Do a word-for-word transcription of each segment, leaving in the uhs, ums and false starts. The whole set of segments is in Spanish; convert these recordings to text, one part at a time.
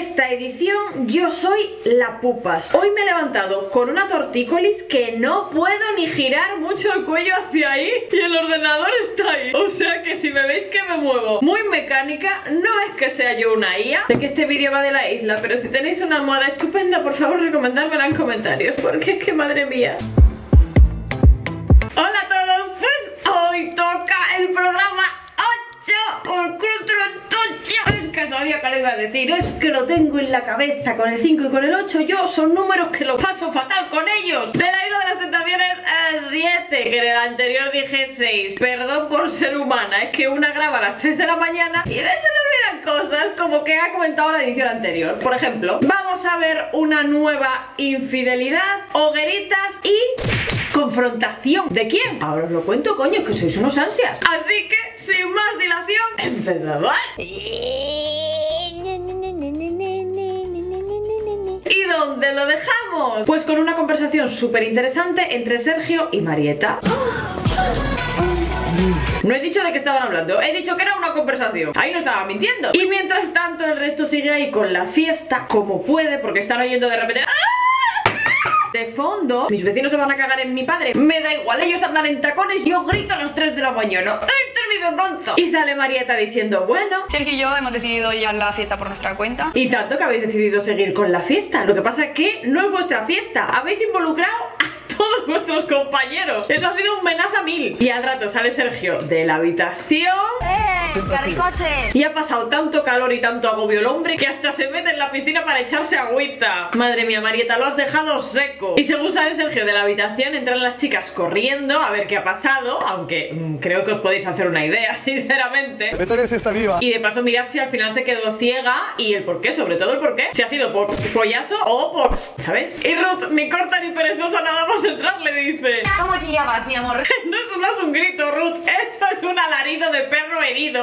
esta edición yo soy la pupas. Hoy me he levantado con una tortícolis que no puedo ni girar mucho el cuello hacia ahí, y el ordenador está ahí. O sea que si me veis que me muevo muy mecánica, no es que sea yo una I A. Sé que este vídeo va de la isla, pero si tenéis una almohada estupenda, por favor recomendármela en comentarios, porque es que madre mía. Hola a todos, pues hoy toca el programa ocho, el control tocho. Es que sabía que lo iba a decir, es que lo tengo en la cabeza con el cinco y con el ocho. Yo son números que los paso fatal con ellos. De la Isla de las Tentaciones siete, que en el anterior dije seis. Perdón por ser humana, es que una graba a las tres de la mañana y de eso cosas como que ha comentado la edición anterior. Por ejemplo, vamos a ver una nueva infidelidad, hogueritas y confrontación. ¿De quién? Ahora os lo cuento, coño, es que sois unos ansias. Así que, sin más dilación, empezamos. ¿Y dónde lo dejamos? Pues con una conversación súper interesante entre Sergio y Marieta. No he dicho de qué estaban hablando, he dicho que era una conversación. Ahí no estaba mintiendo. Y mientras tanto el resto sigue ahí con la fiesta como puede, porque están oyendo de repente de fondo, mis vecinos se van a cagar en mi padre. Me da igual, ellos andan en tacones, yo grito a las tres de la mañana. ¡Esto es mi vergonzo! Y sale Marieta diciendo, bueno, Sergio y yo hemos decidido ir a la fiesta por nuestra cuenta. Y tanto que habéis decidido seguir con la fiesta. Lo que pasa es que no es vuestra fiesta. Habéis involucrado todos vuestros compañeros. Eso ha sido un menaje a mil. Y al rato sale Sergio de la habitación. ¡Eh! ¡Carricoche! Y ha pasado tanto calor y tanto agobio el hombre que hasta se mete en la piscina para echarse agüita. Madre mía, Marieta, lo has dejado seco. Y según sale Sergio de la habitación, entran las chicas corriendo a ver qué ha pasado. Aunque mmm, creo que os podéis hacer una idea, sinceramente. Vete que se está viva. Y de paso mirad si al final se quedó ciega y el por qué, sobre todo el por qué. Si ha sido por pollazo o por... ¿sabes? Y Ruth, ni corta ni perezosa, nada más entrar, le dice, ¿cómo chillabas, mi amor? No es solo es un grito, Ruth, esto es un alarido de perro herido.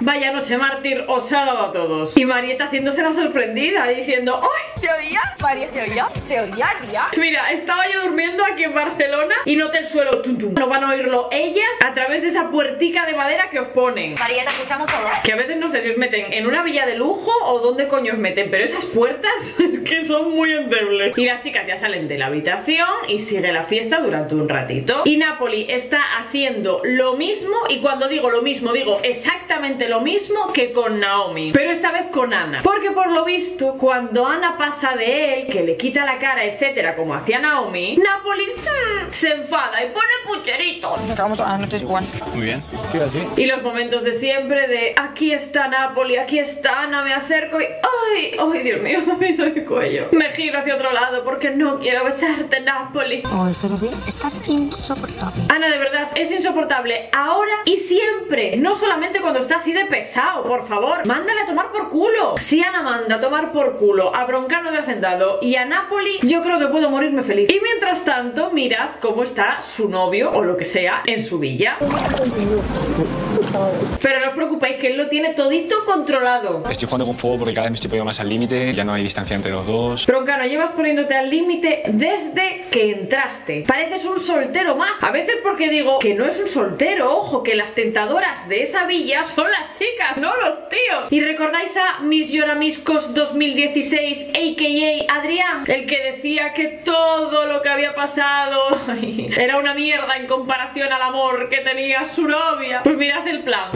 Vaya noche mártir os ha dado a todos. Y Marieta haciéndose la sorprendida, diciendo, ¡ay! ¿Se oía? María, ¿se oía? ¿Se oía, tía? Mira, estaba yo durmiendo aquí en Barcelona y noté el suelo tum, tum. No van a oírlo ellas a través de esa puertica de madera que os ponen. Marieta, escuchamos todo. Que a veces no sé si os meten en una villa de lujo o dónde coño os meten, pero esas puertas es que son muy endebles. Y las chicas ya salen de la habitación y sigue la fiesta durante un ratito. Y Napoli está haciendo lo mismo, y cuando digo lo mismo, digo exactamente lo mismo que con Naomi, pero esta vez con Ana, porque por lo visto cuando Ana pasa de él, que le quita la cara, etcétera, como hacía Naomi, Napoli mmm, se enfada y pone pucheritos. Nos acabamos todas las noches igual. Muy bien, sí, así. Y los momentos de siempre de aquí está Napoli, aquí está Ana, me acerco y ¡ay! ¡Ay, Dios mío! Me hizo el cuello. Me giro hacia otro lado porque no quiero besarte, Napoli. Oh, ¿estás así? Estás insoportable. Ana, de verdad, es insoportable ahora y siempre, no solamente cuando está así de pesado, por favor, mándale a tomar por culo. Si Ana manda a tomar por culo a Broncano de Hacendado y a Napoli, yo creo que puedo morirme feliz. Y mientras tanto, mirad cómo está su novio o lo que sea en su villa. Pero no os preocupéis que él lo tiene todito controlado. Estoy jugando con fuego porque cada vez me estoy poniendo más al límite, ya no hay distancia entre los dos. Broncano, llevas poniéndote al límite desde que entraste. Pareces un soltero más. A veces porque digo que no es un soltero, ojo, que las tentadoras de esa villa son las chicas, no los tíos. Y recordáis a Mis Lloramiscos dos mil dieciséis, a k a. Adrián, el que decía que todo lo que había pasado era una mierda en comparación al amor que tenía su novia. Pues mirad el plan.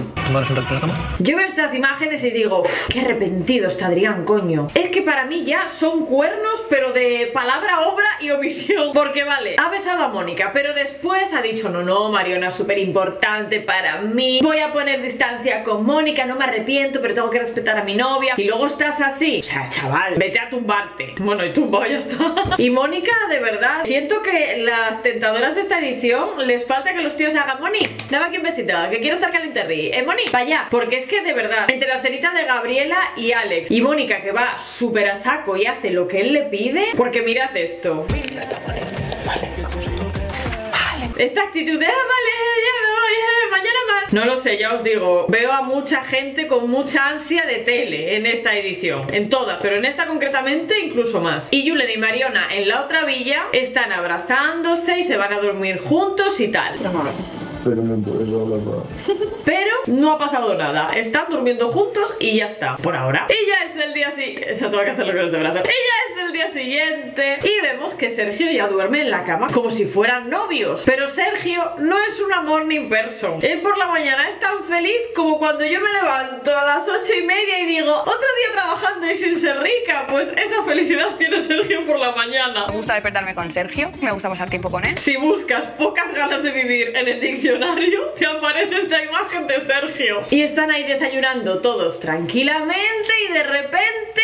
Yo veo estas imágenes y digo, qué arrepentido está Adrián, coño. Es que para mí ya son cuernos, pero de palabra, obra y omisión. Porque vale, ha besado a Mónica, pero después ha dicho, no, no, Mariona es súper importante para mí, voy a poner distancia con Mónica, no me arrepiento, pero tengo que respetar a mi novia. Y luego estás así. O sea, chaval, vete a tumbarte. Bueno, y tumbado ya está. Y Mónica, de verdad, siento que las tentadoras de esta edición les falta que los tíos hagan, Moni, dame aquí un besito, que quiero estar calenterri. Eh, Moni, para allá. Porque es que, de verdad, entre la escenita de Gabriela y Alex y Mónica, que va súper a saco y hace lo que él le pide, porque mirad esto. Esta actitud de, ah, vale, ya me voy, eh, mañana más. No lo sé, ya os digo, veo a mucha gente con mucha ansia de tele en esta edición. En todas, pero en esta concretamente incluso más. Y Julen y Mariona en la otra villa están abrazándose y se van a dormir juntos y tal. Pero no lo he visto. pero no puedes hablar nada. Pero no ha pasado nada. Están durmiendo juntos y ya está, por ahora. Y ya es el día siguiente. Tengo que hacerlo con este brazo. Y ya es el día siguiente. Y vemos que Sergio ya duerme en la cama como si fueran novios. Pero Sergio no es una morning person. Él por la mañana es tan feliz como cuando yo me levanto a las ocho y media y digo, otro día trabajando y sin ser rica. Pues esa felicidad tiene Sergio por la mañana. Me gusta despertarme con Sergio, me gusta pasar tiempo con él. Si buscas pocas ganas de vivir en el diccionario, te aparece esta imagen de Sergio. Y están ahí desayunando todos tranquilamente y de repente...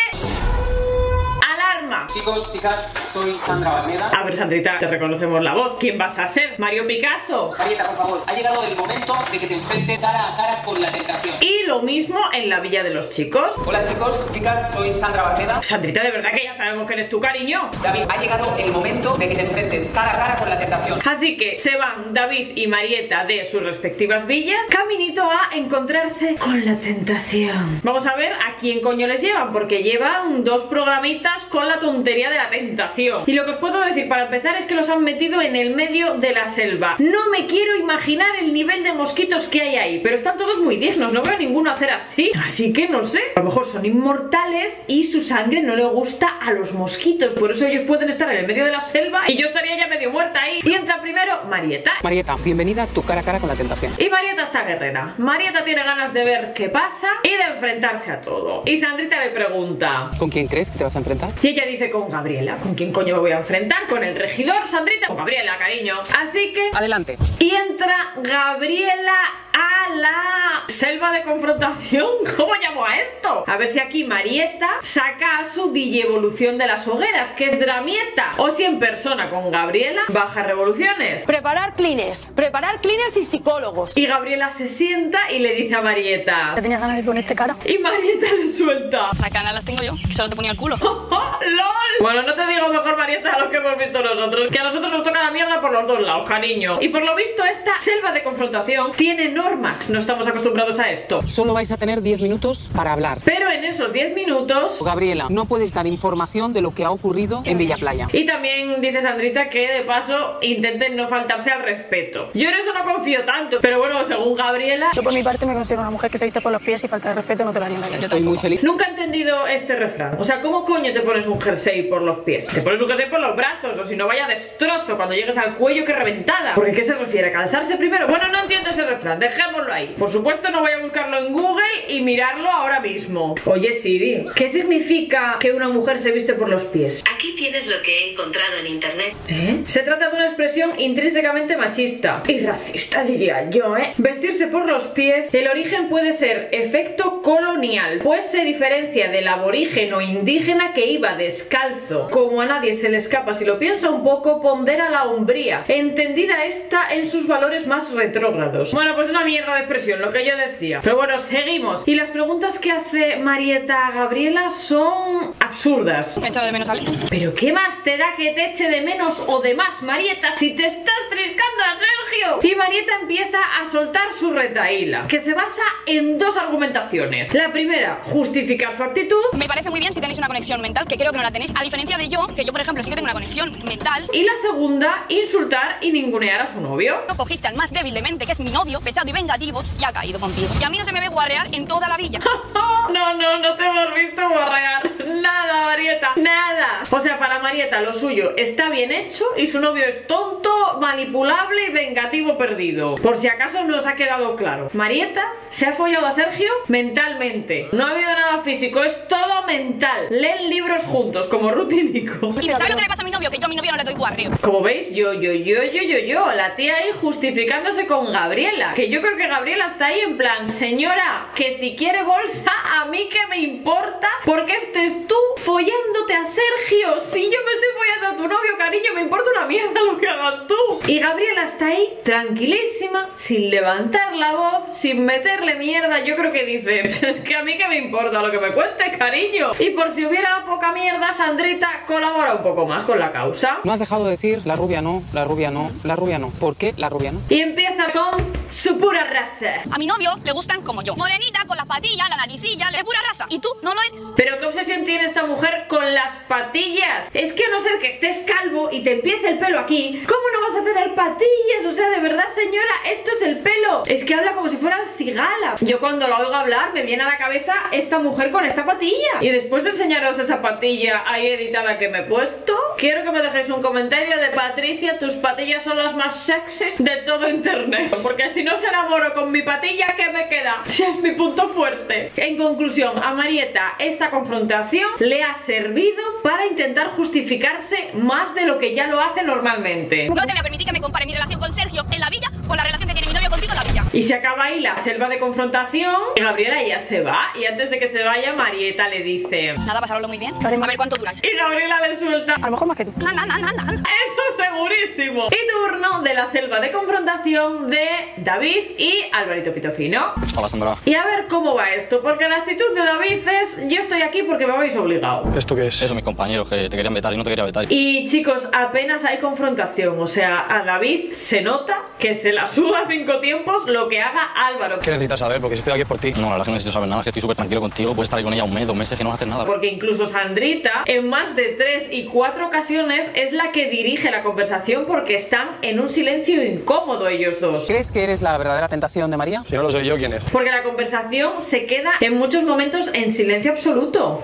alarma. Chicos, chicas, soy Sandra Barneda. A ver, Sandrita, te reconocemos la voz. ¿Quién vas a ser? Mario Picasso. Marieta, por favor, ha llegado el momento de que te enfrentes cara a cara con la tentación. Y lo mismo en la villa de los chicos. Hola chicos, chicas, soy Sandra Barneda. Sandrita, de verdad que ya sabemos que eres tu cariño. David, ha llegado el momento de que te enfrentes cara a cara con la tentación. Así que se van David y Marieta de sus respectivas villas, caminito a encontrarse con la tentación. Vamos a ver a quién coño les llevan, porque llevan dos programitas con la tontería de la tentación. Y lo que os puedo decir para empezar es que los han metido en el medio de la selva. No me quiero imaginar el nivel de mosquitos que hay ahí, pero están todos muy dignos, no veo ninguno hacer así. Así que no sé, a lo mejor son inmortales y su sangre no le gusta a los mosquitos, por eso ellos pueden estar en el medio de la selva y yo estaría ya medio muerta ahí. Y entra primero Marieta. Marieta, bienvenida a tu cara a cara con la tentación. Y Marieta está guerrera. Marieta tiene ganas de ver qué pasa y de enfrentarse a todo. Y Sandrita le pregunta, ¿con quién crees que te vas a enfrentar? Y ella dice, con Gabriela. ¿Con quién coño me voy a enfrentar? ¿Con el regidor, Sandrita? Con Gabriela, cariño. Así que... adelante. Y entra Gabriela a la selva de confrontación. ¿Cómo llamo a esto? A ver si aquí Marieta saca a su digievolución de las hogueras, que es Dramieta. O si en persona con Gabriela, bajas revoluciones. Preparar clines. Preparar clines y psicólogos. Y Gabriela se sienta y le dice a Marieta, ¿te tenías ganas de ponerte cara? Y Marieta le suelta, las canas las tengo yo, que solo te ponía el culo. Oh, LOL. Bueno, no te digo mejor, Marieta, a lo que hemos visto nosotros, que a nosotros nos toca la mierda por los dos lados, cariño. Y por lo visto esta selva de confrontación tiene normas, no estamos acostumbrados a esto. Solo vais a tener diez minutos para hablar. Pero en esos diez minutos... Gabriela, no puedes dar información de lo que ha ocurrido en Villa Playa. Y también dice Sandrita que de paso intenten no faltarse al respeto. Yo en eso no confío tanto, pero bueno, según Gabriela... Yo por mi parte me considero una mujer que se viste por los pies y falta de respeto no te la haría nadie. Estoy muy feliz. Nunca he entendido este refrán. O sea, ¿cómo coño te pones un jersey por los pies? Te pones un jersey por los brazos, o si no vaya destrozo cuando llegues al cuello, que reventada. ¿Por qué se refiere? ¿A calzarse primero? Bueno, no entiendo ese refrán, dejémoslo ahí. Por supuesto no voy a buscarlo en Google y mirarlo ahora mismo. Oye Siri, ¿qué significa que una mujer se viste por los pies? Aquí tienes lo que he encontrado en internet. ¿Eh? Se trata de una expresión intrínsecamente machista y racista, diría yo, ¿eh? Vestirse por los pies, el origen puede ser efecto colonial, pues se diferencia del aborígeno indígena que iba descalzo. Como a nadie se le escapa, si lo piensa un poco, pondera la hombría, entendida esta en sus valores más retrógrados. Bueno, pues una mierda de expresión, lo que yo decía. Pero bueno, seguimos. Y las preguntas que hace Marieta a Gabriela son absurdas. Me he echado de menos, Alex. Pero ¿qué más te da que te eche de menos o de más, Marieta, si te estás triscando a Sergio? Y Marieta empieza a soltar su retaíla, que se basa en dos argumentaciones. La primera, justificar su actitud. Me parece muy bien si tenéis una conexión mental, que creo que no la tenéis, a diferencia de yo, que yo por ejemplo sí que tengo una conexión mental. Y la segunda, insultar y ningunear a su novio. No cogiste al más débil de mente, que es mi novio, pechado y vengativo, y ha caído contigo. Y a mí no se me ve guarrear en toda la villa. No, no, no te hemos visto guarrear. Nada, Marieta, nada. O sea, para Marieta lo suyo está bien hecho y su novio es tonto, manipulable y vengativo perdido. Por si acaso no os ha quedado claro, Marieta se ha follado a Sergio mentalmente. No ha habido nada físico, es todo mental. Leen libros juntos, como Ruth y Nico. ¿Y sabes lo que le pasa a mi novio? Que yo a mi novio no le doy guarreo. Como veis, yo, yo, yo, yo, yo, yo, la tía ahí justificándose con Gabriela. Que yo creo que Gabriela está ahí en plan, señora, que si quiere bolsa, a mí que me importa, porque estés tú follándote a Sergio. Si yo me estoy follando a tu novio, cariño, me importa una mierda lo que hagas tú. Y Gabriela está ahí, tranquilísima, sin levantar la voz, sin meterle mierda. Yo creo que dice, es que a mí que me importa lo que me cuentes, cariño. Y por si hubiera poca mierda, Sandrita colabora un poco más con la causa. No has dejado de decir, la rubia no, la rubia no, la rubia no. ¿Por qué la rubia no? Y empieza con su pura raza. A mi novio le gustan como yo, morenita, con las patillas, la naricilla, le pura raza. Y tú no lo eres. Pero ¿qué obsesión tiene esta mujer coger con las patillas. Es que a no ser que estés calvo y te empiece el pelo aquí, ¿cómo no vas a tener patillas? O sea, de verdad, señora, esto es el pelo. Es que habla como si fuera cigala. Yo cuando la oigo hablar me viene a la cabeza esta mujer con esta patilla. Y después de enseñaros esa patilla ahí editada que me he puesto, quiero que me dejéis un comentario de: Patricia, tus patillas son las más sexys de todo internet. Porque si no se enamoro con mi patilla, ¿qué me queda? Si es mi punto fuerte. En conclusión, a Marieta esta confrontación le ha servido para intentar justificarse más de lo que ya lo hace normalmente. No te voy a permitir que me compare mi relación con Sergio en la villa con la relación que tiene mi novio contigo en la villa. Y se acaba ahí la selva de confrontación. Y Gabriela ya se va. Y antes de que se vaya, Marieta le dice: nada, pasarlo muy bien. A ver cuánto duras. Y Gabriela le suelta: a lo mejor más que tú. No, no, no, no, no. Eso segurísimo. Y turno de la selva de confrontación de David y Alvarito Pitofino. Hola, Sandra. Y a ver cómo va esto, porque la actitud de David es: yo estoy aquí porque me habéis obligado. ¿Esto qué es? Eso, mis compañeros que te querían vetar y no te quería vetar. Y chicos, apenas hay confrontación. O sea, a David se nota que se la suda cinco tiempos lo que haga Álvaro. ¿Qué necesitas saber? Porque si estoy aquí es por ti. No, la verdad que no necesito saber nada, que estoy súper tranquilo contigo. Puedes estar ahí con ella un mes, dos meses, que no vas a hacer nada. Porque incluso Sandrita, en más de tres y cuatro ocasiones, es la que dirige la conversación porque están en un silencio incómodo ellos dos. ¿Crees que eres la verdadera tentación de María? Si no lo soy yo, ¿quién es? Porque la conversación se queda en muchos momentos en silencio absoluto.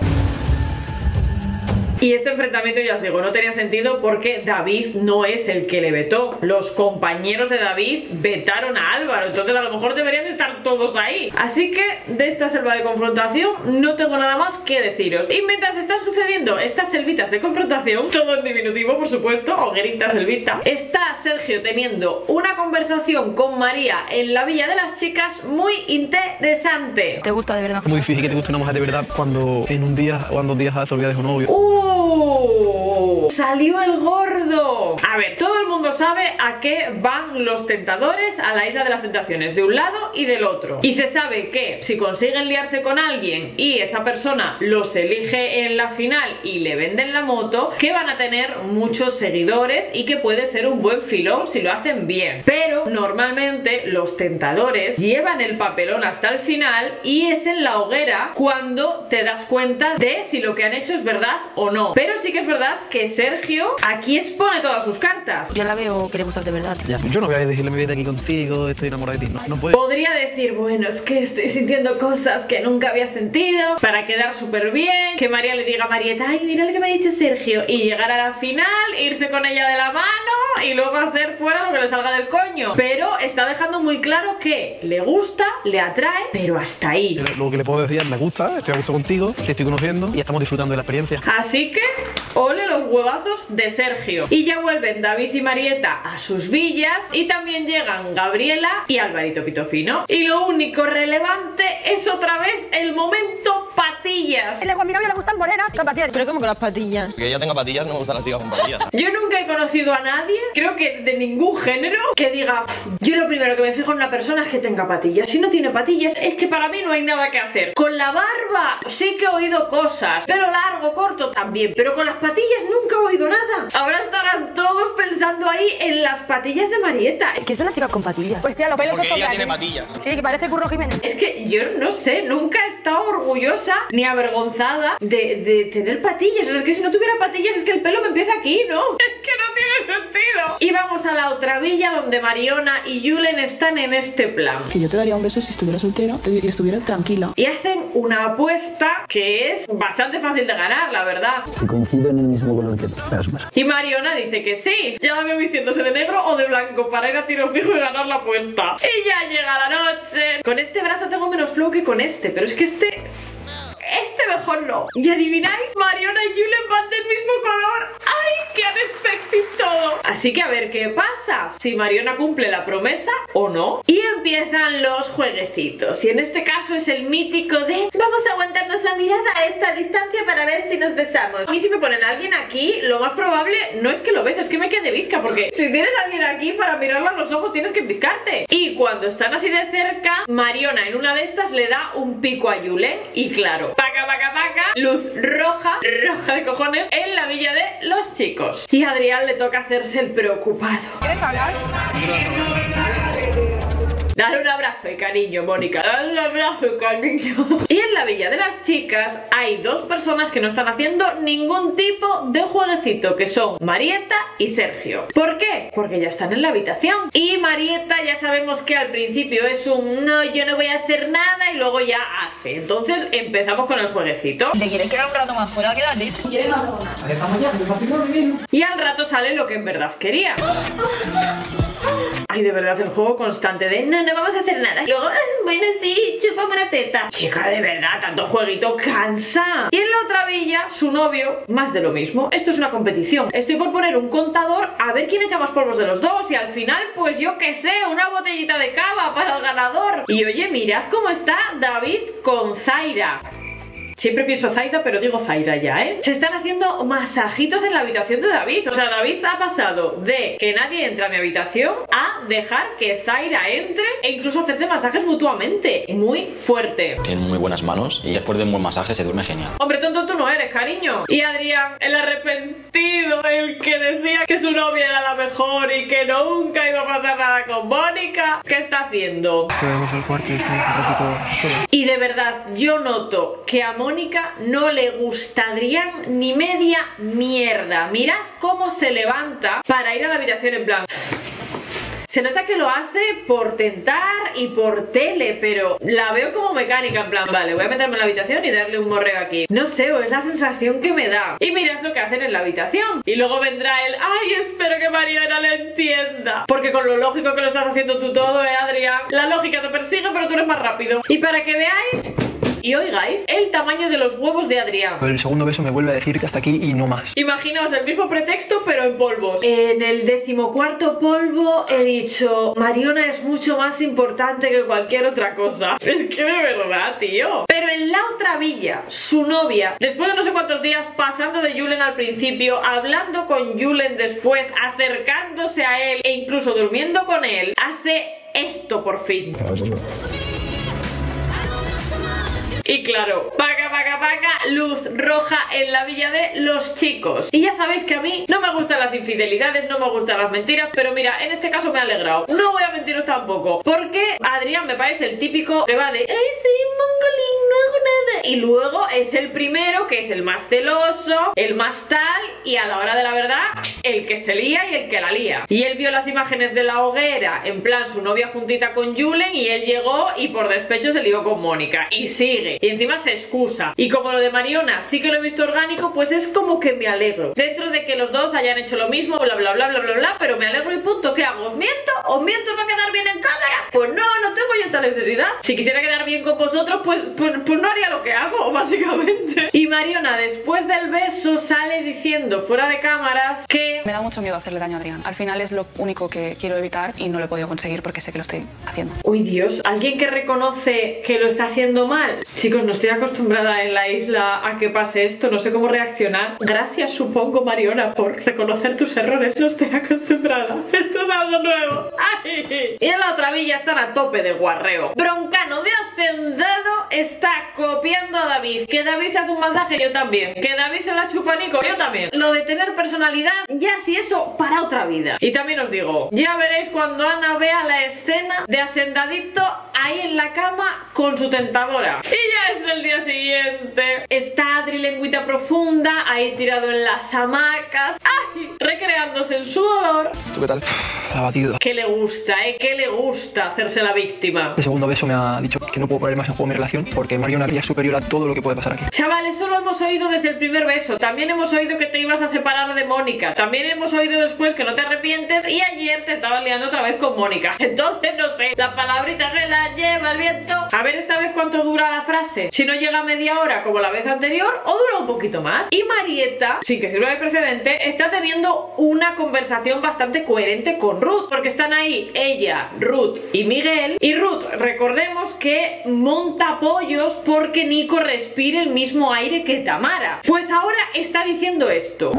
Y este enfrentamiento, ya os digo, no tenía sentido porque David no es el que le vetó. Los compañeros de David vetaron a Álvaro, entonces a lo mejor deberían estar todos ahí. Así que de esta selva de confrontación no tengo nada más que deciros. Y mientras están sucediendo estas selvitas de confrontación, todo en diminutivo, por supuesto, hoguerita, selvita, está Sergio teniendo una conversación con María en la Villa de las Chicas muy interesante. ¿Te gusta de verdad? Es muy difícil que te guste una mujer de verdad cuando en un día o en dos días has olvidado de un novio. ¡Uh! Oh, ¡salió el gordo! A ver, todo el mundo sabe a qué van los tentadores a la Isla de las Tentaciones, de un lado y del otro. Y se sabe que si consiguen liarse con alguien y esa persona los elige en la final y le venden la moto, que van a tener muchos seguidores y que puede ser un buen filón si lo hacen bien. Pero normalmente los tentadores llevan el papelón hasta el final y es en la hoguera cuando te das cuenta de si lo que han hecho es verdad o no. Pero sí que es verdad que Sergio aquí expone todas sus cartas. Yo la veo que le gustas de verdad. Ya, yo no voy a decirle mi vida aquí contigo, estoy enamorada de ti. No, no puedo. Podría decir, bueno, es que estoy sintiendo cosas que nunca había sentido, para quedar súper bien, que María le diga a Marieta: ay, mira lo que me ha dicho Sergio. Y llegar a la final, irse con ella de la mano y luego hacer fuera lo que le salga del coño. Pero está dejando muy claro que le gusta, le atrae, pero hasta ahí. Lo que le puedo decir es: me gusta, estoy a gusto contigo, te estoy conociendo y estamos disfrutando de la experiencia. Así que ole los huevazos de Sergio. Y ya vuelven David y Marieta a sus villas y también llegan Gabriela y Alvarito Pitofino. Y lo único relevante es otra vez el momento patillas. A mi novio le gustan morenas con patillas. Pero como que las patillas. Que yo tenga patillas, no me gustan las chicas con patillas. Yo nunca he conocido a nadie, creo que de ningún género, que diga: yo lo primero que me fijo en una persona es que tenga patillas. Si no tiene patillas, es que para mí no hay nada que hacer. Con la barba sí que he oído cosas, pelo largo, corto también, pero con las patillas nunca he oído nada. Ahora estarán todos pensando ahí en las patillas de Marieta. ¿Qué son las chicas con patillas? Pues tía, los pelos son ella tiene patillas. Sí, que parece Curro Jiménez. Es que yo no sé, nunca he estado orgullosa ni avergonzada de, de tener patillas. O sea, es que si no tuviera patillas es que el pelo me empieza aquí, ¿no? Es que no tiene sentido. Y vamos a la otra villa donde Mariona y Julen están en este plan. Y yo te daría un beso si estuviera soltero y estuviera tranquila. Y hacen una apuesta que es bastante fácil de ganar, la verdad. Si coinciden en el mismo color que tú, me das un beso. Y Mariona dice que sí. Ya la veo vistiéndose de negro o de blanco para ir a tiro fijo y ganar la apuesta. Y ya llega la noche. Con este brazo tengo menos flow que con este, pero es que este... este mejor no. ¿Y adivináis? Mariona y Julen van del mismo color. ¡Ay, qué unexpected todo! Así que a ver qué pasa, si Mariona cumple la promesa o no. Y empiezan los jueguecitos. Y en este caso es el mítico de: vamos a aguantarnos la mirada a esta distancia para ver si nos besamos. A mí si me ponen a alguien aquí, lo más probable no es que lo beses, es que me quede bizca. Porque si tienes a alguien aquí, para mirarlo a los ojos tienes que picarte. Y cuando están así de cerca, Mariona en una de estas le da un pico a Julen. Y claro, paca, paca, paca, luz roja, roja de cojones, en la villa de los chicos. Y a Adrián le toca hacerse el preocupado. ¿Quieres hablar? Dale un abrazo y cariño, Mónica. Dale un abrazo y cariño. Y en la Villa de las Chicas hay dos personas que no están haciendo ningún tipo de jueguecito, que son Marieta y Sergio. ¿Por qué? Porque ya están en la habitación. Y Marieta ya sabemos que al principio es un no, yo no voy a hacer nada, y luego ya hace. Entonces empezamos con el jueguecito. ¿Te quieres quedar un rato más fuera? Quédate. ¿Quieres más? Y al rato sale lo que en verdad quería. Ay, de verdad, el juego constante de no, no vamos a hacer nada. Y luego, bueno, sí, chupa una teta. Chica, de verdad, tanto jueguito cansa. Y en la otra villa, su novio, más de lo mismo. Esto es una competición. Estoy por poner un contador a ver quién echa más polvos de los dos. Y al final, pues yo qué sé, una botellita de cava para el ganador. Y oye, mirad cómo está David con Zaira. Siempre pienso Zaira, pero digo Zaira ya, ¿eh? Se están haciendo masajitos en la habitación de David. O sea, David ha pasado de que nadie entra a mi habitación a dejar que Zaira entre e incluso hacerse masajes mutuamente. Muy fuerte. Tiene muy buenas manos y después de un buen masaje se duerme genial. Hombre, tonto tú no eres, cariño. Y Adrián, el arrepentido, el que decía que su novia era la mejor y que nunca iba a pasar nada con Mónica. ¿Qué está haciendo? Quedamos al cuarto y estamos un ratito solo. Y de verdad, yo noto que a Mónica no le gusta Adrián ni media mierda. Mirad cómo se levanta para ir a la habitación en plan... Se nota que lo hace por tentar y por tele, pero la veo como mecánica, en plan, vale, voy a meterme en la habitación y darle un morreo aquí. No sé, o es la sensación que me da. Y mirad lo que hacen en la habitación. Y luego vendrá él, ay, espero que Mariona le entienda. Porque con lo lógico que lo estás haciendo tú todo, eh, Adrián. La lógica te persigue, pero tú eres más rápido. Y para que veáis... Y oigáis el tamaño de los huevos de Adrián. El segundo beso me vuelve a decir que hasta aquí y no más. Imaginaos el mismo pretexto pero en polvos. En el decimocuarto polvo he dicho, Mariona es mucho más importante que cualquier otra cosa. Es que de verdad, tío. Pero en la otra villa, su novia, después de no sé cuántos días, pasando de Julen al principio, hablando con Julen después, acercándose a él e incluso durmiendo con él, hace esto por fin. Y claro, paca, paca, paca, luz roja en la villa de los chicos. Y ya sabéis que a mí no me gustan las infidelidades, no me gustan las mentiras, pero mira, en este caso me ha alegrado. No voy a mentiros tampoco, porque Adrián me parece el típico que va de ¡ay, sí, mongolín, no hago nada! Y luego es el primero, que es el más celoso, el más tal, y a la hora de la verdad, el que se lía y el que la lía. Y él vio las imágenes de la hoguera, en plan su novia juntita con Julen, y él llegó y por despecho se lió con Mónica. Y sigue. Y encima se excusa. Y como lo de Mariona sí que lo he visto orgánico, pues es como que me alegro. Dentro de que los dos hayan hecho lo mismo, bla, bla, bla, bla, bla, bla, pero me alegro y punto. ¿Qué hago? ¿Os miento? ¿Os miento para quedar bien en cámara? Pues no, no tengo yo tal necesidad. Si quisiera quedar bien con vosotros, pues, pues, pues no haría lo que hago, básicamente. Y Mariona, después del beso, sale diciendo fuera de cámaras que... Me da mucho miedo hacerle daño a Adrián. Al final es lo único que quiero evitar y no lo he podido conseguir porque sé que lo estoy haciendo. Uy, Dios, alguien que reconoce que lo está haciendo mal... Chicos, no estoy acostumbrada en la isla a que pase esto, no sé cómo reaccionar. Gracias, supongo, Mariona, por reconocer tus errores, no estoy acostumbrada. Esto es algo nuevo. ¡Ay! Y en la otra villa están a tope de guarreo. Broncano de hacendado está copiando a David. Que David hace un masaje, yo también. Que David se la chupa a Nico, yo también. Lo de tener personalidad, ya si eso, para otra vida. Y también os digo, ya veréis cuando Ana vea la escena de hacendadito ahí en la cama con su tentadora. Y ya es el día siguiente. Está Adri lengüita profunda, ahí tirado en las hamacas. ¡Ay! Recreándose en su dolor. ¿Tú qué tal? Abatido. Que le gusta, ¿eh? Que le gusta hacerse la víctima. El segundo beso me ha dicho que no puedo poner más en juego mi relación porque Mariona es superior a todo lo que puede pasar aquí. Chavales, solo hemos oído desde el primer beso. También hemos oído que te ibas a separar de Mónica. También hemos oído después que no te arrepientes. Y ayer te estabas liando otra vez con Mónica. Entonces, no sé, la palabrita se la lleva el viento. A ver esta vez cuánto dura la frase. Si no llega a media hora como la vez anterior, o dura un poquito más. Y Marieta, sin que sirva de precedente, está teniendo una conversación bastante coherente con Ruth, porque están ahí ella, Ruth y Miguel. Y Ruth, recordemos que monta pollos porque Nico respira el mismo aire que Tamara. Pues ahora está diciendo esto.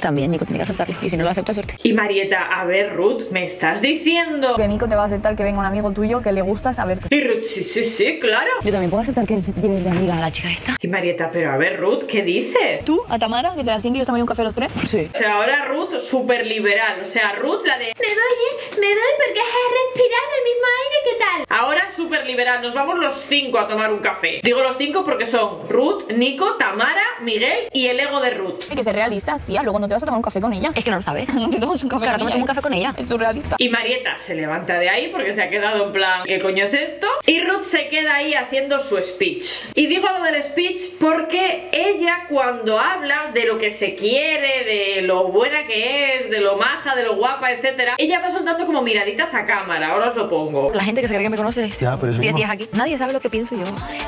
También Nico tiene que aceptarlo, y si no lo acepta, suerte. Y Marieta, a ver Ruth, me estás diciendo que Nico te va a aceptar que venga un amigo tuyo que le gusta saberte. Y Ruth, sí, sí, sí, claro. Yo también puedo aceptar que tienes de amiga a la chica esta. Y Marieta, pero a ver Ruth, ¿qué dices? Tú, a Tamara, que te la siento y yo también un café a los tres. Sí. O sea, ahora Ruth Ruth súper liberal. O sea, Ruth la de me doy, me doy porque he respirado el mismo aire, ¿qué tal? Ahora súper liberal, nos vamos los cinco a tomar un café. Digo los cinco porque son Ruth, Nico, Tamara, Miguel y el ego de Ruth. Hay que ser realistas, tía, luego no te vas a tomar un café con ella. Es que no lo sabes. No te tomas un café, claro, con ella, un café con ella. Es surrealista. Y Marieta se levanta de ahí porque se ha quedado en plan, ¿qué coño es esto? Y Ruth se queda ahí haciendo su speech. Y digo lo del speech porque ella cuando habla de lo que se quiere, de lo buena que es, de lo maja, de lo guapa, etcétera, ella va soltando como miraditas a cámara, ahora os lo pongo. La gente que se cree que me conoce, ya, pero diez días aquí. Nadie sabe lo que pienso yo,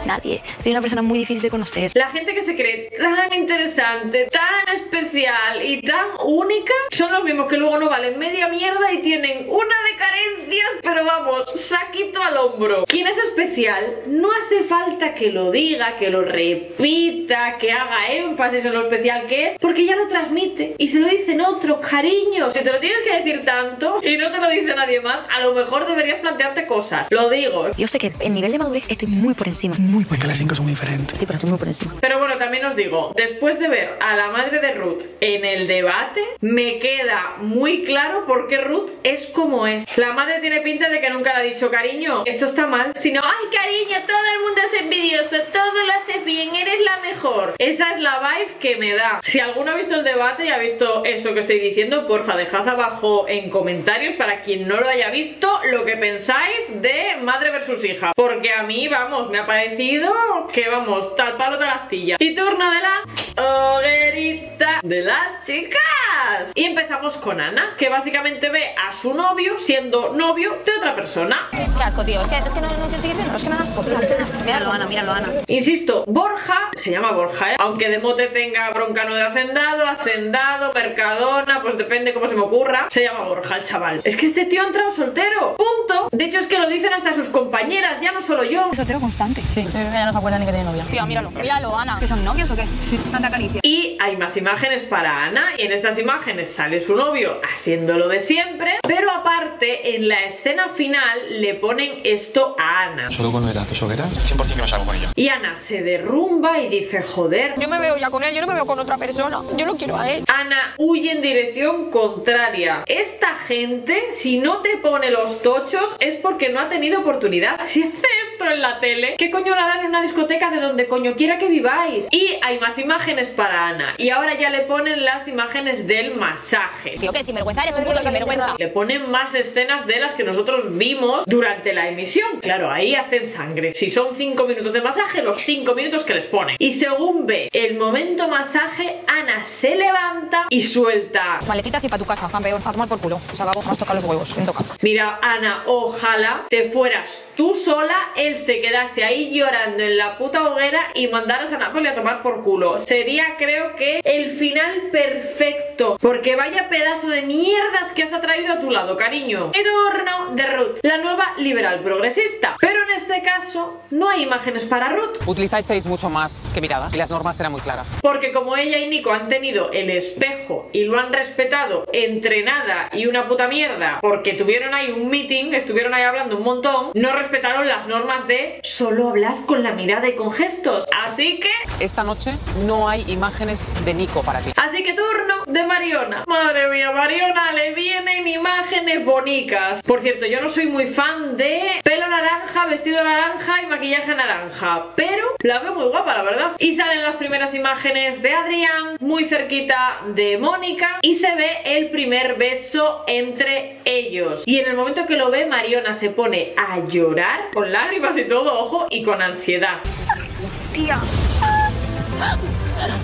nadie. Soy una persona muy difícil de conocer. La gente que se cree tan interesante, tan especial y tan única son los mismos que luego no valen media mierda y tienen una de carencias, pero vamos, saquito al hombro. Quien es especial no hace falta que lo diga, que lo repita, que haga énfasis en lo especial que es, porque ya lo transmite y se lo dicen otros, cariño. Si te lo tienes que decir tanto y no te lo dice nadie más, a lo mejor deberías plantearte cosas. Lo digo. Yo sé que en nivel de madurez estoy muy por encima. Muy, porque las cinco son muy diferentes. Sí, pero estoy muy por encima. Pero bueno, también os digo, después de ver a la madre de Ruth en el debate, me queda muy claro por qué Ruth es como es. La madre tiene pinta de que nunca le ha dicho, cariño, esto está mal, sino, ay, cariño, todo el mundo es envidioso, todo lo haces bien, eres la mejor. Esa es la vibe que me da. Si alguno ha visto el debate y ha visto eso que estoy diciendo, porfa, dejad abajo en comentarios, para quien no lo haya visto, lo que pensáis de madre versus hija. Porque a mí, vamos, me ha parecido que, vamos, tal palo, tal astilla. Y turno de la hoguerita de las chicas. Y empezamos con Ana, que básicamente ve a su novio siendo novio de otra persona. Qué asco, tío, es que, es que no, no te estoy diciendo, es que me das asco, tío, es que me das asco. Míralo, Ana, míralo, Ana. Insisto, Borja, se llama Borja, ¿eh? Aunque de mote tenga Broncano de hacendado, hacendado, mercadona, pues depende cómo se me ocurra, se llama Borja el chaval. Es que este tío ha entrado soltero, punto. De hecho es que lo dicen hasta sus compañeras, ya no solo yo. Es soltero constante. Sí, yo creo que ya no se acuerdan ni que tiene novia. Tío, míralo, míralo, Ana. ¿Que son novios o qué? Sí, tanta caricia. Y hay más imágenes para Ana, y en estas imágenes sale su novio haciéndolo de siempre, pero aparte en la escena final le ponen esto a Ana. Solo con tus hogueras, cien por cien que no salgo con ella. Y Ana se derrumba y dice, joder, yo me veo ya con él, yo no me veo con otra persona, yo lo quiero a él. Ana huye en dirección contraria. Esta gente, si no te pone los tochos, es porque no ha tenido oportunidad. Si hace esto en la tele, ¿qué coño la harán en una discoteca de donde coño quiera que viváis? Y hay más imágenes para Ana, y ahora ya le ponen las imágenes de el masaje. Tío, que sinvergüenza, eres un puto sinvergüenza. Le ponen más escenas de las que nosotros vimos durante la emisión. Claro, ahí hacen sangre. Si son cinco minutos de masaje, los cinco minutos que les ponen. Y según ve el momento masaje, Ana se levanta y suelta, maletitas y para tu casa, campeón, a tomar por culo. Se acabó, me has tocado los huevos, me toca. Mira, Ana, ojalá te fueras tú sola, él se quedase ahí llorando en la puta hoguera y mandaras a Napoli a tomar por culo. Sería, creo que, el final perfecto. Porque vaya pedazo de mierdas que has atraído a tu lado, cariño. Turno de Ruth, la nueva liberal progresista. Pero en este caso no hay imágenes para Ruth. Utilizasteis mucho más que miradas y las normas eran muy claras. Porque como ella y Nico han tenido el espejo y lo han respetado entre nada y una puta mierda, porque tuvieron ahí un meeting, estuvieron ahí hablando un montón, no respetaron las normas de solo hablad con la mirada y con gestos. Así que esta noche no hay imágenes de Nico para ti. Así que turno de Mariona. Madre mía, Mariona, le vienen imágenes bonicas. Por cierto, yo no soy muy fan de pelo naranja, vestido naranja y maquillaje naranja, pero la veo muy guapa, la verdad. Y salen las primeras imágenes de Adrián, muy cerquita de Mónica, y se ve el primer beso entre ellos. Y en el momento que lo ve, Mariona se pone a llorar, con lágrimas y todo, ojo, y con ansiedad. Tía.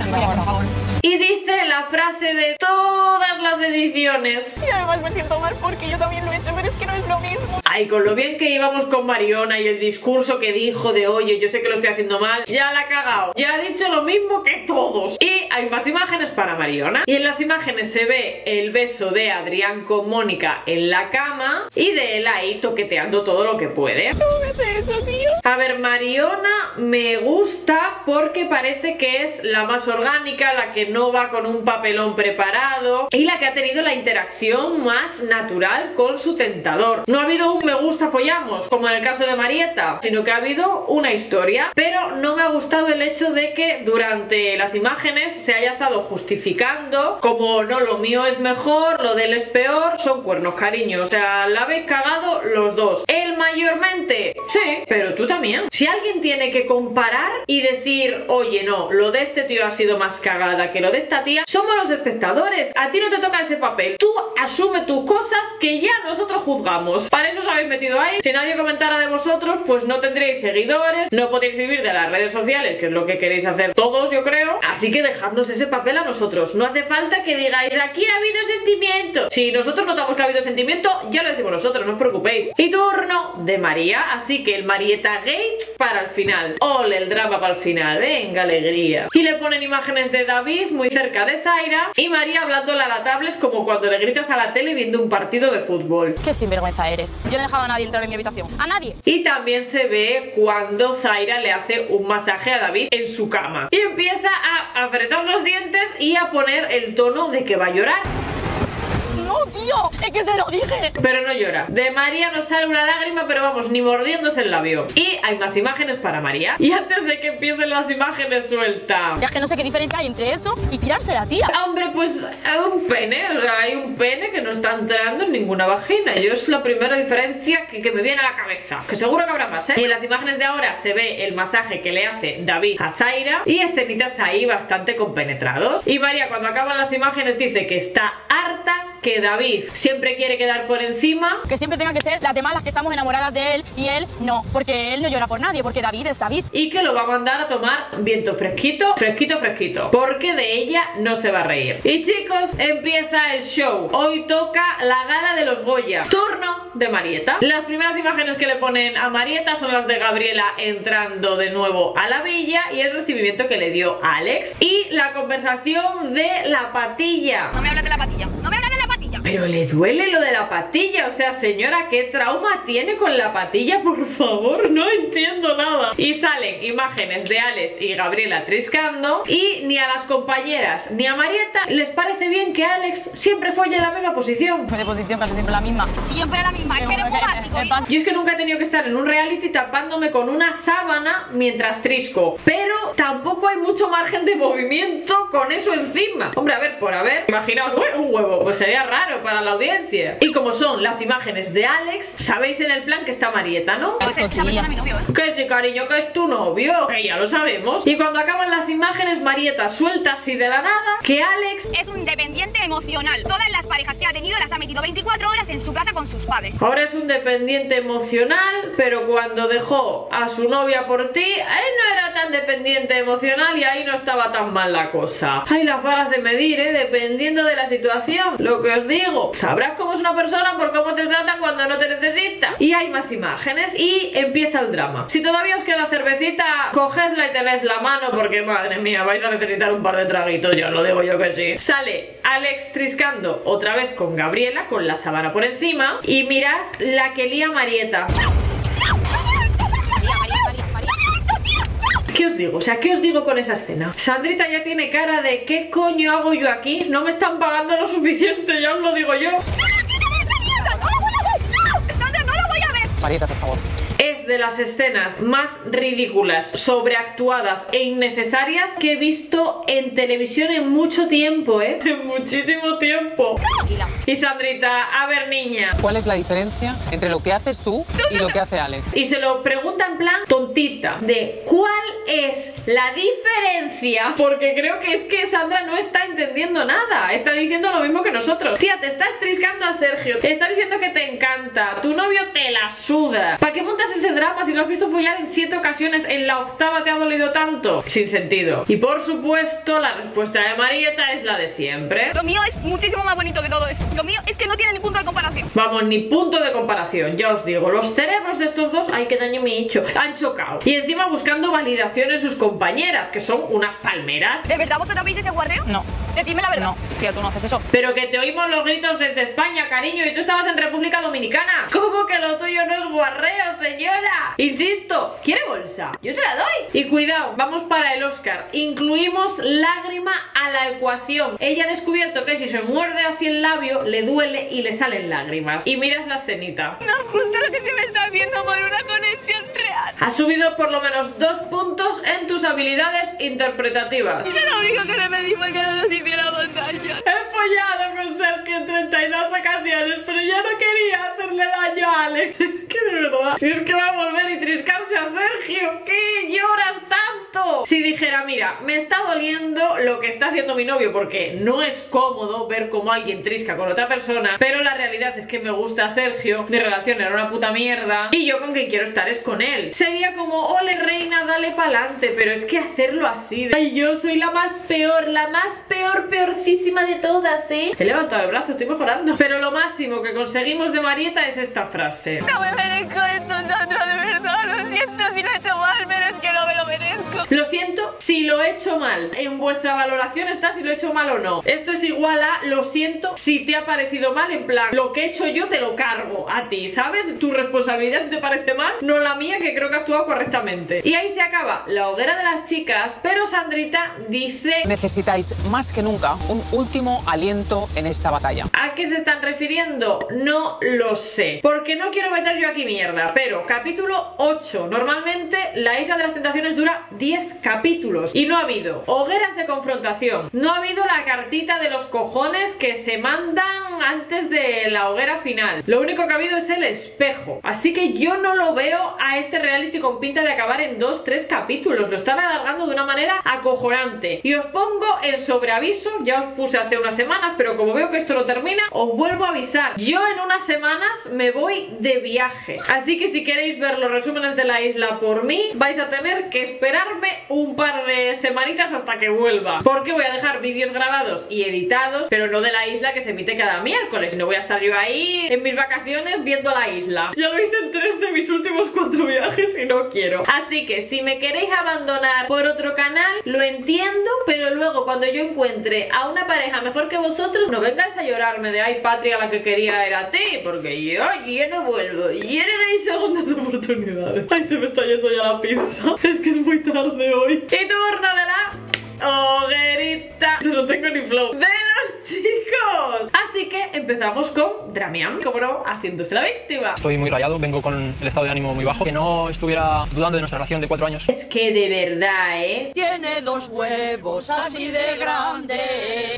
Mira, por favor. Y dice la frase de todas las ediciones. Y además me siento mal porque yo también lo he hecho, pero es que no es lo mismo. Ay, con lo bien que íbamos con Mariona y el discurso que dijo de, oye, yo sé que lo estoy haciendo mal, ya la ha cagado, ya ha dicho lo mismo que todos. Y hay más imágenes para Mariona. Y en las imágenes se ve el beso de Adrián con Mónica en la cama y de él ahí toqueteando todo lo que puede. No me hace eso, tío. A ver, Mariona me gusta porque parece que es la más orgánica, la que no va con un papelón preparado y la que ha tenido la interacción más natural con su tentador. No ha habido un me gusta follamos como en el caso de Marieta, sino que ha habido una historia. Pero no me ha gustado el hecho de que durante las imágenes se haya estado justificando como no, lo mío es mejor, lo de él es peor, son cuernos, cariño, o sea, la habéis cagado los dos. Él mayormente, sí, pero tú también. Si alguien tiene que comparar y decir, oye, no, lo de este tío ha sido más cagada que lo de esta tía, somos los espectadores. A ti no te toca ese papel, tú asume tus cosas que ya nosotros juzgamos. Para eso os habéis metido ahí. Si nadie comentara de vosotros, pues no tendréis seguidores, no podéis vivir de las redes sociales, que es lo que queréis hacer todos, yo creo. Así que dejadnos ese papel a nosotros. No hace falta que digáis, aquí ha habido sentimiento. Si nosotros notamos que ha habido sentimiento, ya lo decimos nosotros, no os preocupéis. Y turno de María, así que el Marieta Gate para el final. Ole, el drama para el final, venga alegría. Y le ponen imágenes de David muy cerca de Zaira y María hablándole a la tablet como cuando le gritas a la tele viendo un partido de fútbol. Qué sinvergüenza eres. Yo no he dejado a nadie entrar en mi habitación. A nadie. Y también se ve cuando Zaira le hace un masaje a David en su cama. Y empieza a apretar los dientes y a poner el tono de que va a llorar. ¡No, tío! ¡Es que se lo dije! Pero no llora. De María no sale una lágrima, pero vamos, ni mordiéndose el labio. Y hay más imágenes para María. Y antes de que empiecen las imágenes, suelta, ya es que no sé qué diferencia hay entre eso y tirarse la tía. Hombre, pues hay un pene. O sea, hay un pene que no está entrando en ninguna vagina. Yo es la primera diferencia que, que me viene a la cabeza. Que seguro que habrá más, ¿eh? Y en las imágenes de ahora se ve el masaje que le hace David a Zaira. Y escenitas ahí bastante compenetrados. Y María, cuando acaban las imágenes, dice que está harta, que David siempre quiere quedar por encima, que siempre tenga que ser las demás las que estamos enamoradas de él y él no, porque él no llora por nadie, porque David es David, y que lo va a mandar a tomar viento fresquito, fresquito, fresquito, porque de ella no se va a reír. Y chicos, empieza el show. Hoy toca la gala de los Goya. Turno de Marieta. Las primeras imágenes que le ponen a Marieta son las de Gabriela entrando de nuevo a la villa y el recibimiento que le dio a Alex y la conversación de la patilla. No me hablas de la patilla, no me hablas de la patilla. Pero le duele lo de la patilla. O sea, señora, ¿qué trauma tiene con la patilla? Por favor, no entiendo nada. Y salen imágenes de Alex y Gabriela triscando. Y ni a las compañeras ni a Marieta les parece bien que Alex siempre folle en la misma posición. Fue de posición casi siempre la misma. Siempre la misma. Y es que nunca he tenido que estar en un reality tapándome con una sábana mientras trisco. Pero tampoco hay mucho margen de movimiento con eso encima. Hombre, a ver, por a ver, imaginaos un huevo. Pues sería raro para la audiencia. Y como son las imágenes de Alex, sabéis en el plan que está Marieta, ¿no? Pues es esa persona, mi novio, ¿eh? Que sí, cariño, que es tu novio, que ya lo sabemos. Y cuando acaban las imágenes, Marieta suelta así de la nada que Alex es un dependiente emocional. Todas las parejas que ha tenido las ha metido veinticuatro horas en su casa con sus padres. Ahora es un dependiente emocional, pero cuando dejó a su novia por ti, él no era tan dependiente emocional y ahí no estaba tan mal la cosa. Hay las varas de medir, ¿eh? Dependiendo de la situación. Lo que os digo, sabrás cómo es una persona por cómo te trata cuando no te necesita. Y hay más imágenes y empieza el drama. Si todavía os queda cervecita, cogedla y tened la mano, porque madre mía, vais a necesitar un par de traguitos. Yo lo digo yo que sí. Sale Alex triscando otra vez con Gabriela, con la sábana por encima. Y mirad la que lía Marieta. ¿Qué os digo? O sea, ¿qué os digo con esa escena? Sandrita ya tiene cara de ¿qué coño hago yo aquí? No me están pagando lo suficiente, ya os lo digo yo. ¡Sandra, no lo voy a ver! Marieta, por favor. Es de las escenas más ridículas, sobreactuadas e innecesarias que he visto en televisión en mucho tiempo, ¿eh? En muchísimo tiempo. Y Sandrita, a ver, niña, ¿cuál es la diferencia entre lo que haces tú y lo que hace Alex? Y se lo pregunta en plan tontita, de ¿cuál es la diferencia? Porque creo que es que Sandra no está entendiendo nada. Está diciendo lo mismo que nosotros. Tía, te estás triscando a Sergio, te está diciendo que te encanta, tu novio te la suda. ¿Para qué montas ese drama si lo has visto follar en siete ocasiones? En la octava te ha dolido tanto. Sin sentido. Y por supuesto, la respuesta de Marieta es la de siempre. Lo mío es muchísimo más bonito que todo esto. Lo mío es que no tiene ni punto de comparación. Vamos, ni punto de comparación. Ya os digo, los cerebros de estos dos, ay, qué daño me he hecho, han chocado. Y encima buscando validación en sus compañeras, que son unas palmeras. ¿De verdad vosotros veis ese guarreo? No. Decidme la verdad. No, tía, tú no haces eso. Pero que te oímos los gritos desde España, cariño, y tú estabas en República Dominicana. ¿Cómo que lo tuyo no es guarreo, señor? señora. Insisto, quiere bolsa, yo se la doy. Y cuidado, vamos para el Oscar. Incluimos lágrima a la ecuación. Ella ha descubierto que si se muerde así el labio, le duele y le salen lágrimas. Y mirad la escenita. No es justo lo que se me está viendo por una conexión real. Has subido por lo menos dos puntos en tus habilidades interpretativas. Es lo único que le pedí fue que no nos hiciera montaña. He follado con Sergio en treinta y dos ocasiones, pero ya no quería hacerle daño a Alex. Es que de verdad, si es que va a volver y triscarse a Sergio, ¿qué lloras tanto? Si dijera, mira, me está doliendo lo que está haciendo mi novio, porque no es cómodo ver cómo alguien trisca con otra persona, pero la realidad es que me gusta Sergio, mi relación era una puta mierda y yo con quien quiero estar es con él. Sería como, ole reina, dale pa'lante, pero es que hacerlo así de... Ay, yo soy la más peor, la más peor, peorcísima de todas, ¿eh? He levantado el brazo, estoy mejorando. Pero lo máximo que conseguimos de Marieta es esta frase. No me merezco esto, Sandra, de verdad, lo siento si lo he hecho mal, pero es que no me lo merezco. Lo siento si lo he hecho mal. En vuestra valoración está si lo he hecho mal o no. Esto es igual a lo siento si te ha parecido mal, en plan, lo que he hecho yo te lo cargo a ti, ¿sabes? Tu responsabilidad si te parece mal, no la mía, que creo que ha actuado correctamente. Y ahí se acaba la hoguera de las chicas, pero Sandrita dice: necesitáis más que nunca un último aliento en esta batalla. ¿A qué se están refiriendo? No lo sé, porque no quiero meter yo aquí mierda, pero capítulo ocho. Normalmente La Isla de las Tentaciones dura diez capítulos y no ha habido hogueras de confrontación, no ha habido la cartita de los cojones que se mandan antes de la hoguera final. Lo único que ha habido es el espejo, así que yo no lo veo a este reality con pinta de acabar en dos, tres capítulos. Lo están alargando de una manera acojonante y os pongo el sobreaviso. Ya os puse hace unas semanas, pero como veo que esto no termina, os vuelvo a avisar. Yo en unas semanas me voy de viaje, así que si queréis ver los resúmenes de La Isla por mí, vais a tener que esperarme un par de semanitas hasta que vuelva, porque voy a dejar vídeos grabados y editados, pero no de La Isla, que se emite cada miércoles. No voy a estar yo ahí en mis vacaciones viendo La Isla. Ya lo hice en tres de mis últimos cuatro viajes y no quiero. Así que si me queréis abandonar por otro canal, lo entiendo, pero luego cuando yo encuentre a una pareja mejor que vosotros, no vengáis a llorarme de ay, patria, la que quería era a ti, porque yo, yo no vuelvo, yo no doy segundas oportunidades. Ay, se me está yendo ya la pinza, es que es muy tarde hoy. Y tú, Borja, de la hoguerita, no tengo ni flow, de los chicos. Así que empezamos con Dramián, como no, haciéndose la víctima. Estoy muy rayado, vengo con el estado de ánimo muy bajo. Que no estuviera dudando de nuestra relación de cuatro años. Es que de verdad, ¿eh? Tiene dos huevos así de grande.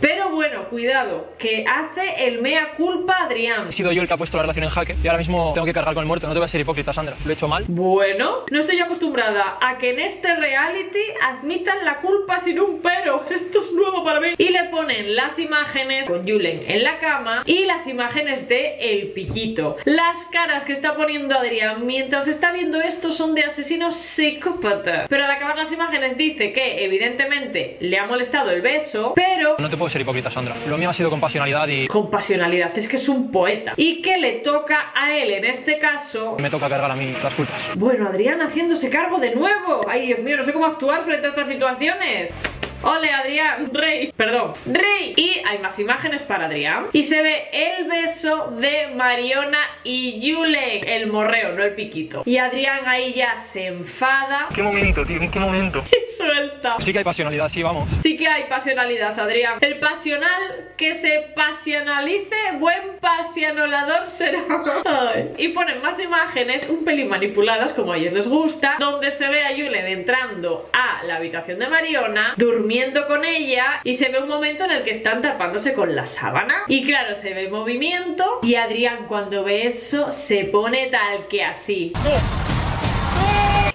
Pero bueno, cuidado, que hace el mea culpa Adrián. He sido yo el que ha puesto la relación en jaque y ahora mismo tengo que cargar con el muerto. No te voy a ser hipócrita, Sandra, lo he hecho mal. Bueno, no estoy acostumbrada a que en este reality admitan la culpa sin un pero. Esto es nuevo para mí. Y le ponen las imágenes con Julen en la cama y las imágenes de El Piquito. Las caras que está poniendo Adrián mientras está viendo esto son de asesino psicópata. Pero al acabar las imágenes dice que evidentemente le ha molestado el beso, pero... No te puedo ser hipócrita, Sandra. Lo mío ha sido con pasionalidad y... Con pasionalidad, es que es un poeta. ¿Y qué le toca a él en este caso? Me toca cargar a mí las culpas. Bueno, Adrián haciéndose cargo de nuevo. Ay, Dios mío, no sé cómo actuar frente a estas situaciones. Ole, Adrián, rey, perdón, rey. Y hay más imágenes para Adrián y se ve el beso de Mariona y Julen, el morreo, no el piquito. Y Adrián ahí ya se enfada. ¿Qué momento, tío? ¿En qué momento? Y suelta. Sí que hay pasionalidad, sí, vamos. Sí que hay pasionalidad, Adrián. El pasional que se pasionalice, buen pasionolador será. Ay. Y ponen más imágenes, un pelín manipuladas, como a ellos les gusta, donde se ve a Julen entrando a la habitación de Mariona, durmiendo con ella, y se ve un momento en el que están tapándose con la sábana y claro, se ve el movimiento y Adrián cuando ve eso se pone tal que así.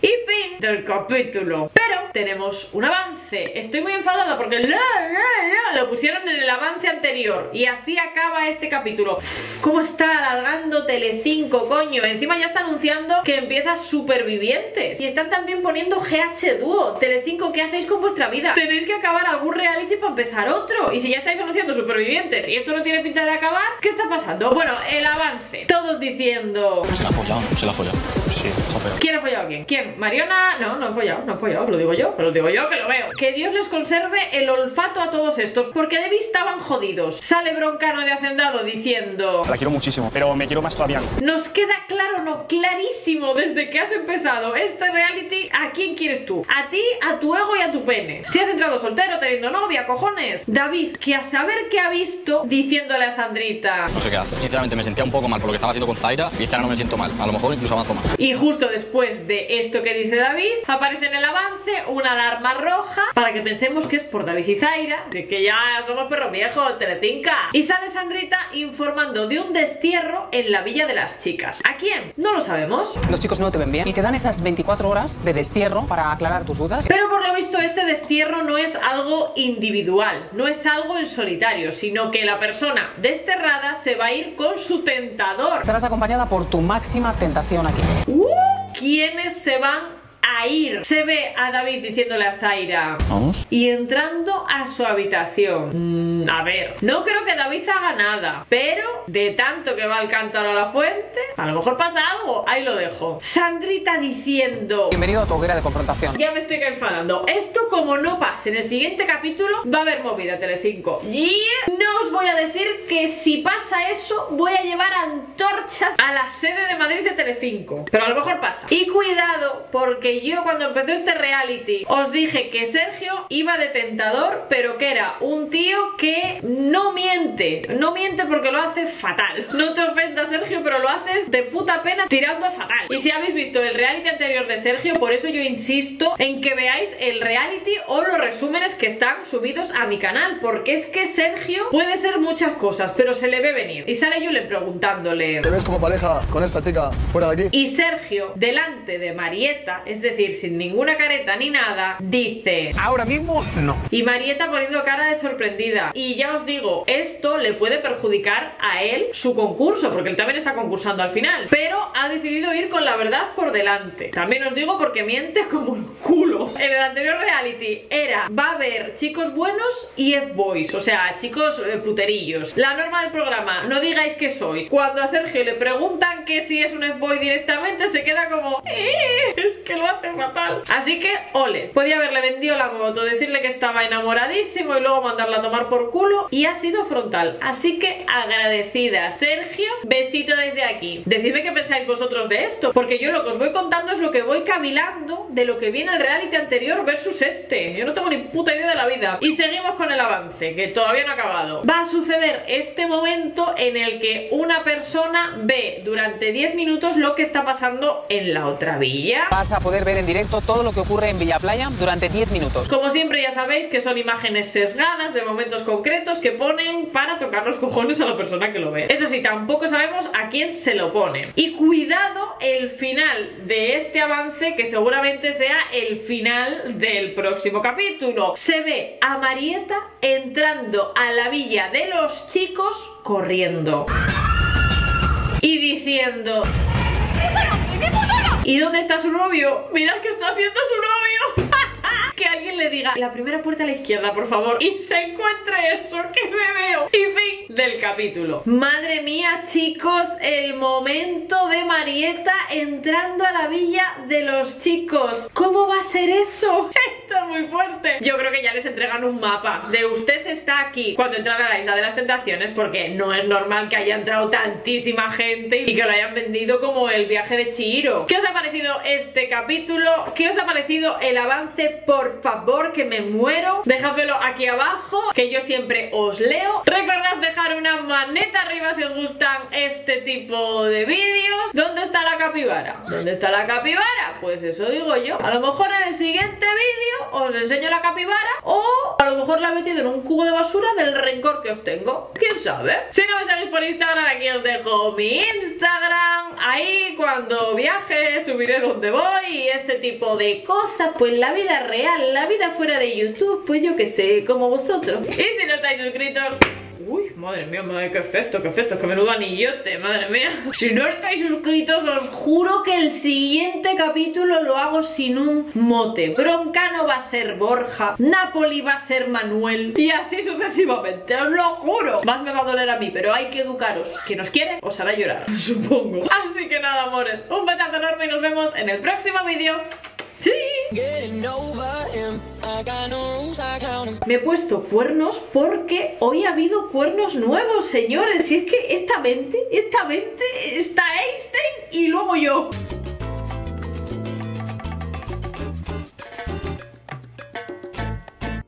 Y fin del capítulo. Pero tenemos un avance. Estoy muy enfadada porque la, la, la, lo pusieron en el avance anterior y así acaba este capítulo. ¿Cómo está alargando Telecinco, coño? Encima ya está anunciando que empieza Supervivientes y están también poniendo G H Dúo. Telecinco, ¿qué hacéis con vuestra vida? Tenéis que acabar algún reality para empezar otro. Y si ya estáis anunciando Supervivientes y esto no tiene pinta de acabar, ¿qué está pasando? Bueno, el avance. Todos diciendo... Se la ha follado, se la ha follado. sí, está peor. ¿Quién ha follado a quién? ¿Quién? ¿Mariona? No, no he follado, no he follado, lo digo yo, lo digo yo que lo veo. Que Dios les conserve el olfato a todos estos, porque de vista van jodidos. Sale Broncano de Hacendado diciendo: la quiero muchísimo, pero me quiero más todavía. Nos queda claro, no, clarísimo desde que has empezado este reality, ¿a quién quieres tú? A ti, a tu ego y a tu pene. Si has entrado soltero, teniendo novia, cojones. David, que a saber qué ha visto, diciéndole a Sandrita: no sé qué hace. Sinceramente me sentía un poco mal por lo que estaba haciendo con Zaira y es que ahora no me siento mal. A lo mejor incluso avanzo más. Y justo después de esto que dice David, aparece en el avance una alarma roja para que pensemos que es por David y Zaira. Así que ya somos perros viejos, Telecinca. Y sale Sandrita informando de un destierro en la Villa de las Chicas. ¿A quién? No lo sabemos. Los chicos no te ven bien y te dan esas veinticuatro horas de destierro para aclarar tus dudas. Pero por lo visto este destierro no es algo individual, no es algo en solitario, sino que la persona desterrada se va a ir con su tentador. Estarás acompañada por tu máxima tentación aquí. Uh, ¿Quiénes se van a ir? Se ve a David diciéndole a Zaira: vamos. Y entrando a su habitación. Mm, a ver, no creo que David haga nada, pero de tanto que va el cántaro a la fuente, a lo mejor pasa algo. Ahí lo dejo. Sandrita diciendo: bienvenido a tu hoguera de confrontación. Ya me estoy enfadando. Esto, como no pase en el siguiente capítulo, va a haber movida Telecinco. Y no os voy a decir que si pasa eso, voy a llevar antorchas a la sede de Madrid de Telecinco. Pero a lo mejor pasa. Y cuidado, porque yo cuando empezó este reality os dije que Sergio iba de tentador, pero que era un tío que no miente, no miente porque lo hace fatal. No te ofendas, Sergio, pero lo haces de puta pena tirando a fatal. Y si habéis visto el reality anterior de Sergio, por eso yo insisto en que veáis el reality o los resúmenes que están subidos a mi canal, porque es que Sergio puede ser muchas cosas, pero se le ve venir. Y sale Julen preguntándole: ¿te ves como pareja con esta chica fuera de aquí? Y Sergio, delante de Marieta, es decir, sin ninguna careta ni nada, dice: ahora mismo no. Y Marieta poniendo cara de sorprendida. Y ya os digo, esto le puede perjudicar a él su concurso, porque él también está concursando al final, pero ha decidido ir con la verdad por delante. También os digo, porque miente como el culo. En el anterior reality era: va a haber chicos buenos y F-boys, o sea, chicos eh, puterillos. La norma del programa: no digáis que sois. Cuando a Sergio le preguntan que si es un F-boy directamente, se queda como: ¡eh! Es que lo hace fatal. Así que, ole. Podía haberle vendido la moto, decirle que estaba enamoradísimo y luego mandarla a tomar por culo, y ha sido frontal. Así que agradecida, Sergio. Besito desde aquí. Decidme qué pensáis vosotros de esto, porque yo lo que os voy contando es lo que voy cavilando de lo que viene el reality anterior versus este. Yo no tengo ni puta idea de la vida. Y seguimos con el avance, que todavía no ha acabado. Va a suceder este momento en el que una persona ve durante diez minutos lo que está pasando en la otra villa. Vas a poder ver en directo todo lo que ocurre en Villa Playa durante diez minutos. Como siempre, ya sabéis que son imágenes sesgadas de momentos concretos que ponen para tocar los cojones a la persona que lo ve. Eso sí, tampoco sabemos a quién se lo ponen. Y cuidado el final de este avance, que seguramente sea el final del próximo capítulo. Se ve a Marieta entrando a la villa de los chicos corriendo y diciendo: ¿y dónde está su novio? Mirad que está haciendo su novio. Que alguien le diga: la primera puerta a la izquierda, por favor. Y se encuentre eso, que me veo. Y fin del capítulo. Madre mía, chicos, el momento de Marieta entrando a la villa de los chicos. ¿Cómo va a ser eso? Esto es muy fuerte. Yo creo que ya les entregan un mapa de usted está aquí cuando entran a la Isla de las Tentaciones, porque no es normal que haya entrado tantísima gente y que lo hayan vendido como el viaje de Chihiro. ¿Qué os ha parecido este capítulo? ¿Qué os ha parecido el avance? Por favor, que me muero. Dejadlo aquí abajo, que yo siempre os leo. Recordad dejar una maneta arriba si os gustan este tipo de vídeos. ¿Dónde está la capibara? ¿Dónde está la capibara? Pues eso digo yo. A lo mejor en el siguiente vídeo os enseño la capibara, o a lo mejor la he metido en un cubo de basura del rencor que os tengo. ¿Quién sabe? Si no me seguís por Instagram, aquí os dejo mi Instagram. Ahí cuando viaje subiré donde voy y ese tipo de cosas. Pues la vida real, la vida fuera de YouTube, pues yo que sé, como vosotros. Y si no estáis suscritos, Uy, madre mía, madre, qué efecto, qué efecto, qué menudo anillote, madre mía. Si no estáis suscritos, os juro que el siguiente capítulo lo hago sin un mote. Broncano va a ser Borja, Napoli va a ser Manuel, y así sucesivamente, os lo juro. Más me va a doler a mí, pero hay que educaros. Quien os quiere, os hará llorar, supongo. Así que nada, amores, un besazo enorme y nos vemos en el próximo vídeo. ¡Sí! Me he puesto cuernos porque hoy ha habido cuernos nuevos, señores. Y es que esta mente, esta mente está Einstein y luego yo.